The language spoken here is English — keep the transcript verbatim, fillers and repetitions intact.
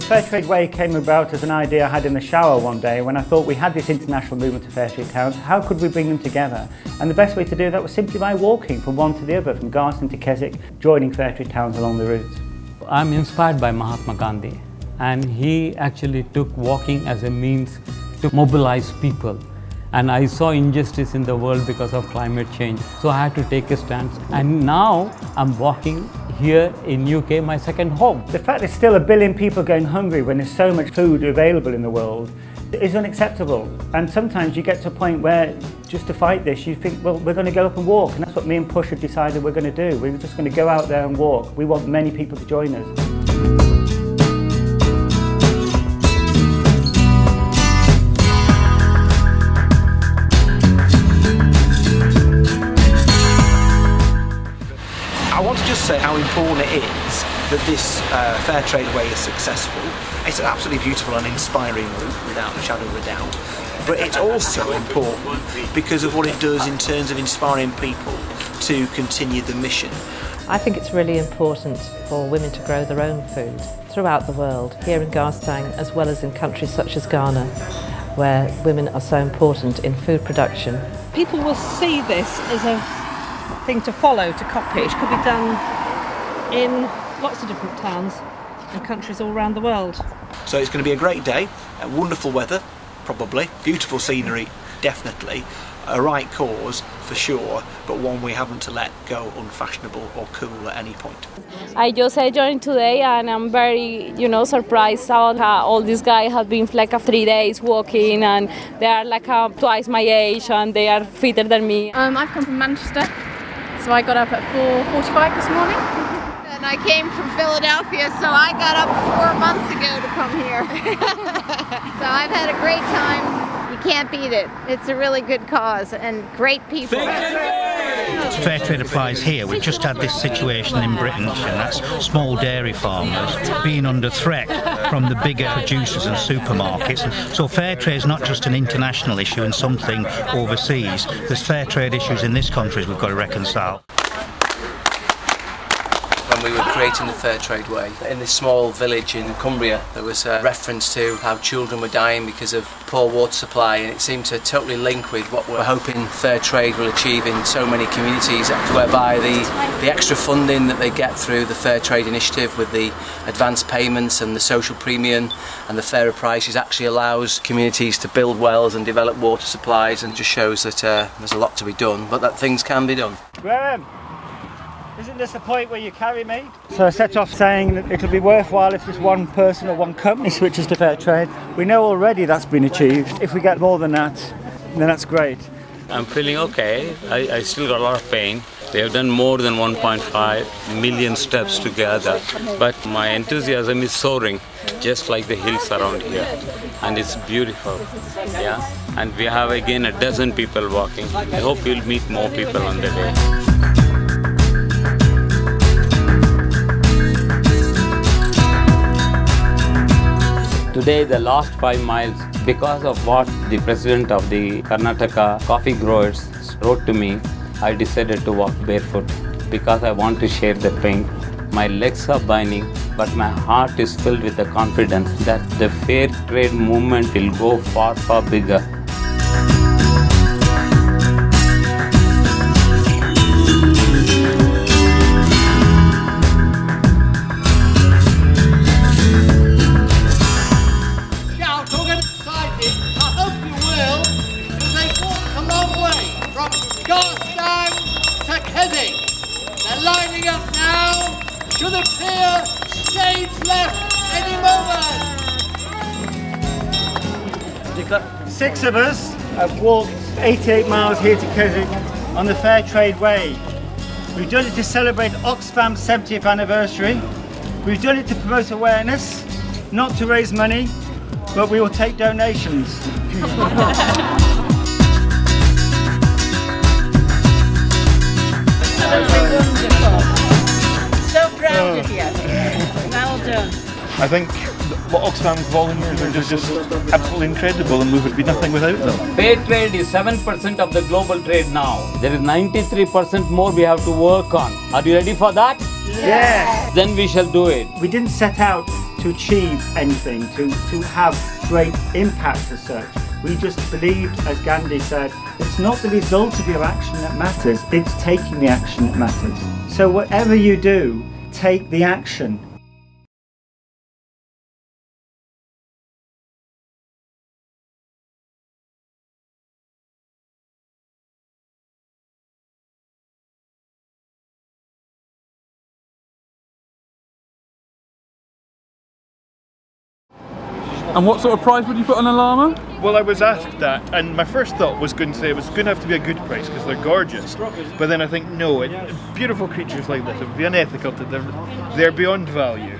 The Fairtrade Way came about as an idea I had in the shower one day when I thought we had this international movement of Fairtrade Towns, how could we bring them together? And the best way to do that was simply by walking from one to the other, from Garstang to Keswick, joining Fairtrade Towns along the route. I'm inspired by Mahatma Gandhi, and he actually took walking as a means to mobilize people. And I saw injustice in the world because of climate change, so I had to take a stance, and now I'm walking here in U K, my second home. The fact there's still a billion people going hungry when there's so much food available in the world is unacceptable. And sometimes you get to a point where, just to fight this, you think, well, we're going to go up and walk. And that's what me and Push have decided we're going to do. We're just going to go out there and walk. We want many people to join us. How important it is that this uh, Fairtrade Way is successful. It's an absolutely beautiful and inspiring route, without a shadow of a doubt. But it's also important because of what it does in terms of inspiring people to continue the mission. I think it's really important for women to grow their own food throughout the world, here in Garstang as well as in countries such as Ghana, where women are so important in food production. People will see this as a thing to follow, to copy. It could be done in lots of different towns and countries all around the world. So it's going to be a great day, uh, wonderful weather, probably, beautiful scenery, definitely, a right cause for sure, but one we haven't to let go unfashionable or cool at any point. I just joined today and I'm very, you know, surprised how all these guys have been for like three days walking, and they are like uh, twice my age and they are fitter than me. Um, I've come from Manchester, so I got up at four forty-five this morning. And I came from Philadelphia, so I got up four months ago to come here. So I've had a great time. You can't beat it. It's a really good cause and great people. Fair trade applies here. We've just had this situation in Britain, and that's small dairy farmers being under threat from the bigger producers and supermarkets. So fair trade is not just an international issue and something overseas. There's fair trade issues in this country we've got to reconcile. When we were creating the Fairtrade Way, in this small village in Cumbria, there was a reference to how children were dying because of poor water supply, and it seemed to totally link with what we're hoping Fairtrade will achieve in so many communities, whereby the, the extra funding that they get through the Fairtrade initiative with the advance payments and the social premium and the fairer prices actually allows communities to build wells and develop water supplies, and just shows that uh, there's a lot to be done, but that things can be done. Graham. Isn't this the point where you carry me? So I set off saying that it'll be worthwhile if just one person or one company switches to fair trade. We know already that's been achieved. If we get more than that, then that's great. I'm feeling okay. I, I still got a lot of pain. They have done more than one point five million steps together. But my enthusiasm is soaring, just like the hills around here. And it's beautiful. Yeah. And we have again a dozen people walking. I hope we'll meet more people on the day. Today, the last five miles, because of what the president of the Karnataka coffee growers wrote to me, I decided to walk barefoot because I want to share the pain. My legs are burning, but my heart is filled with the confidence that the fair trade movement will go far, far bigger. They're lining up now, should appear, stage left any moment. Six of us have walked eighty-eight miles here to Keswick on the Fair Trade Way. We've done it to celebrate Oxfam's seventieth anniversary. We've done it to promote awareness, not to raise money, but we will take donations. I think what Oxfam volunteers are just, just absolutely incredible, and we would be nothing without them. Fair trade is seven percent of the global trade now. There is ninety-three percent more we have to work on. Are you ready for that? Yes! Yes. Then we shall do it. We didn't set out to achieve anything, to, to have great impact as such. We just believed, as Gandhi said, it's not the result of your action that matters, it's taking the action that matters. So whatever you do, take the action. And what sort of price would you put on a llama? Well, I was asked that, and my first thought was going to say it was going to have to be a good price because they're gorgeous. But then I think, no, it, beautiful creatures like this, it would be unethical to them. They're beyond value.